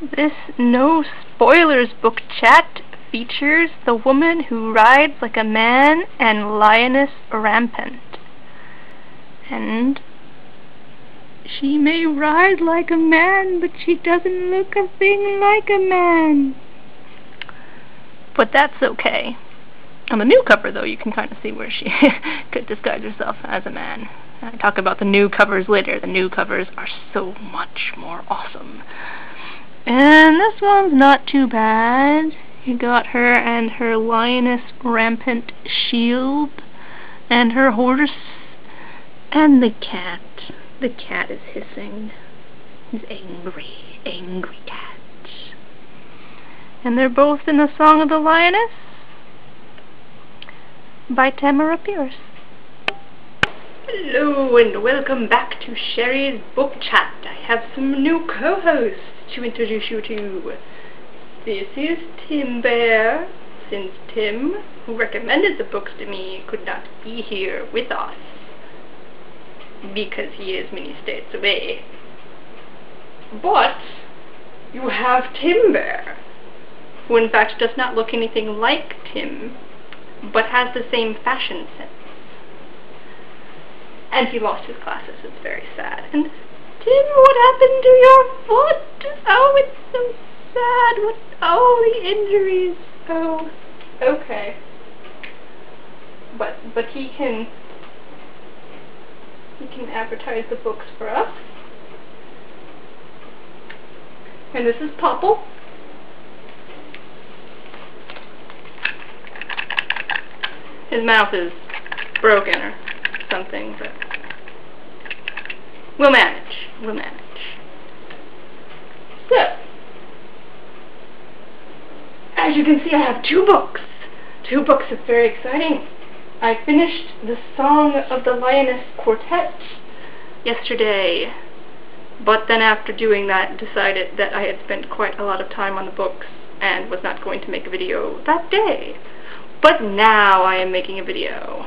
This No Spoilers Book Chat features The Woman Who Rides Like a Man and Lioness Rampant. And she may ride like a man, but she doesn't look a thing like a man. But that's okay. On the new cover, though, you can kind of see where she could disguise herself as a man. I talk about the new covers later. The new covers are so much more awesome. And this one's not too bad. You got her and her lioness rampant shield, and her horse, and the cat. The cat is hissing. He's angry, angry cat. And they're both in the Song of the Lioness by Tamora Pierce. Hello and welcome back to Sherry's Book Chat. I have some new co-hosts to introduce you to. This is Tim Bear, since Tim, who recommended the books to me, could not be here with us because he is many states away. But you have Tim Bear, who in fact does not look anything like Tim, but has the same fashion sense. And he lost his glasses, it's very sad. And Tim, what happened to your foot? Oh, it's so sad. What? Oh, the injuries. Oh, okay. But he can advertise the books for us. And this is Popple. His mouth is broken or something, but we'll manage. We'll manage. So, as you can see, I have two books. Two books are very exciting. I finished the Song of the Lioness Quartet yesterday, but then after doing that, decided that I had spent quite a lot of time on the books and was not going to make a video that day. But now I am making a video.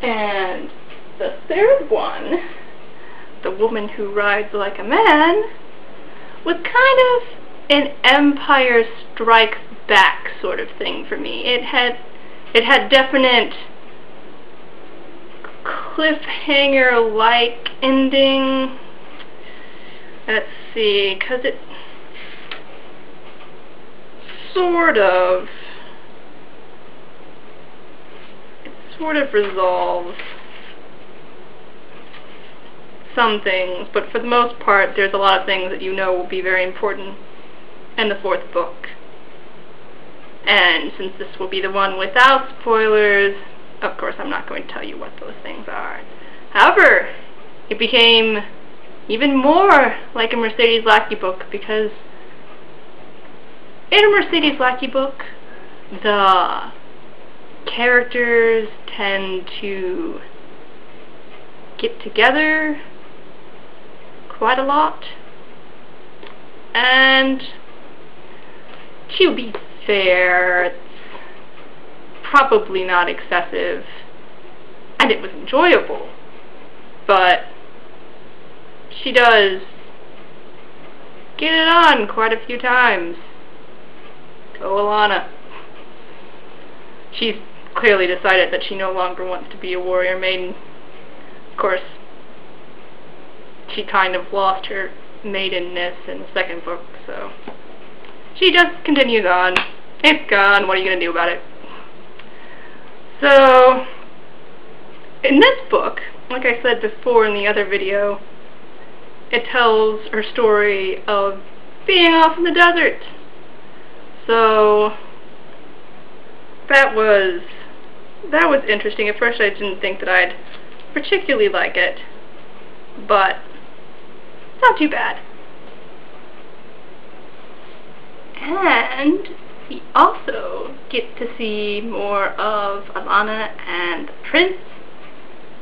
And the third one, The Woman Who Rides Like a Man, was kind of an Empire Strikes Back sort of thing for me. It had definite cliffhanger-like ending. Let's see, because it sort of resolves some things, but for the most part there's a lot of things that you know will be very important in the fourth book. And since this will be the one without spoilers, of course I'm not going to tell you what those things are. However, it became even more like a Mercedes Lackey book, because in a Mercedes Lackey book, the characters tend to get together quite a lot, and to be fair, it's probably not excessive, and it was enjoyable, but she does get it on quite a few times. Go Alanna. She's clearly decided that she no longer wants to be a warrior maiden. Of course, she kind of lost her maidenness in the second book, so she just continues on. It's gone, what are you going to do about it? So, in this book, like I said before in the other video, it tells her story of being off in the desert. So that was interesting. At first I didn't think that I'd particularly like it, but it's not too bad. And we also get to see more of Alanna and the Prince,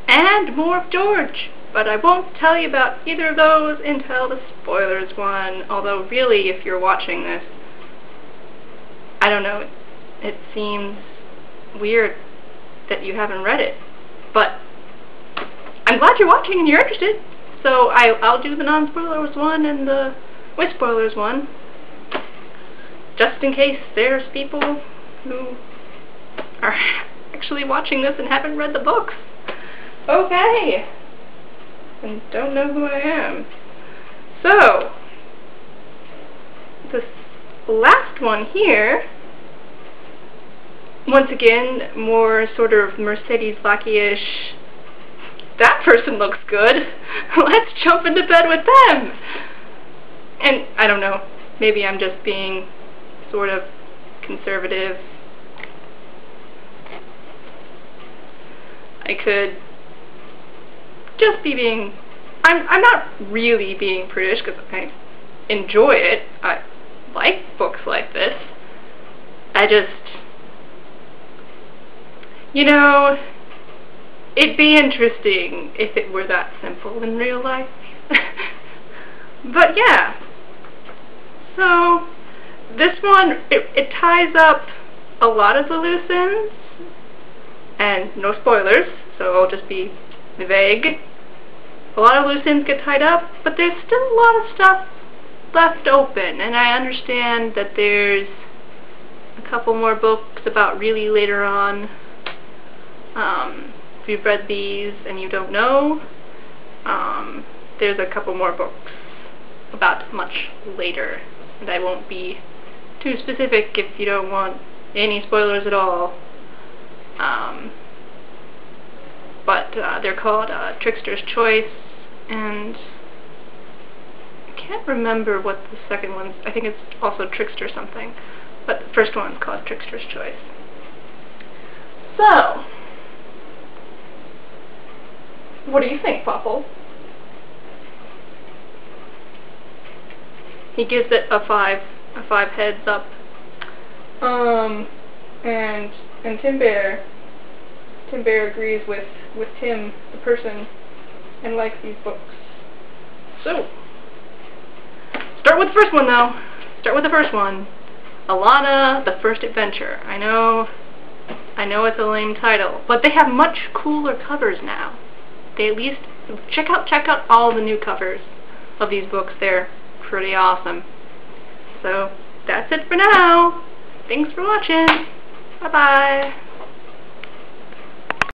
and more of George, but I won't tell you about either of those until the spoilers one, although really if you're watching this, I don't know, it seems weird that you haven't read it, but I'm glad you're watching and you're interested, so I'll do the non-spoilers one and the with spoilers one, just in case there's people who are actually watching this and haven't read the books. Okay, and don't know who I am. So, this last one here, once again, more sort of Mercedes Lackey-ish. That person looks good. Let's jump into bed with them. And I don't know, maybe I'm just being sort of conservative. I could just be being, I'm not really being prudish because I enjoy it. I like books like this. I just, you know, it'd be interesting if it were that simple in real life. But yeah, so this one, it ties up a lot of the loose ends, and no spoilers, so I'll just be vague. A lot of loose ends get tied up, but there's still a lot of stuff left open, and I understand that there's a couple more books about Really later on. If you've read these and you don't know, there's a couple more books about much later, and I won't be too specific if you don't want any spoilers at all. But they're called Trickster's Choice, and I can't remember what the second one's, I think it's also Trickster something, but the first one's called Trickster's Choice. So, what do you think, Popple? He gives it a five heads up. And Tim Bear agrees with Tim, the person, and likes these books. So, start with the first one, though. Start with the first one. Alanna, The First Adventure. I know it's a lame title, but they have much cooler covers now. They at least check out all the new covers of these books. They're pretty awesome. So that's it for now. Thanks for watching. Bye bye.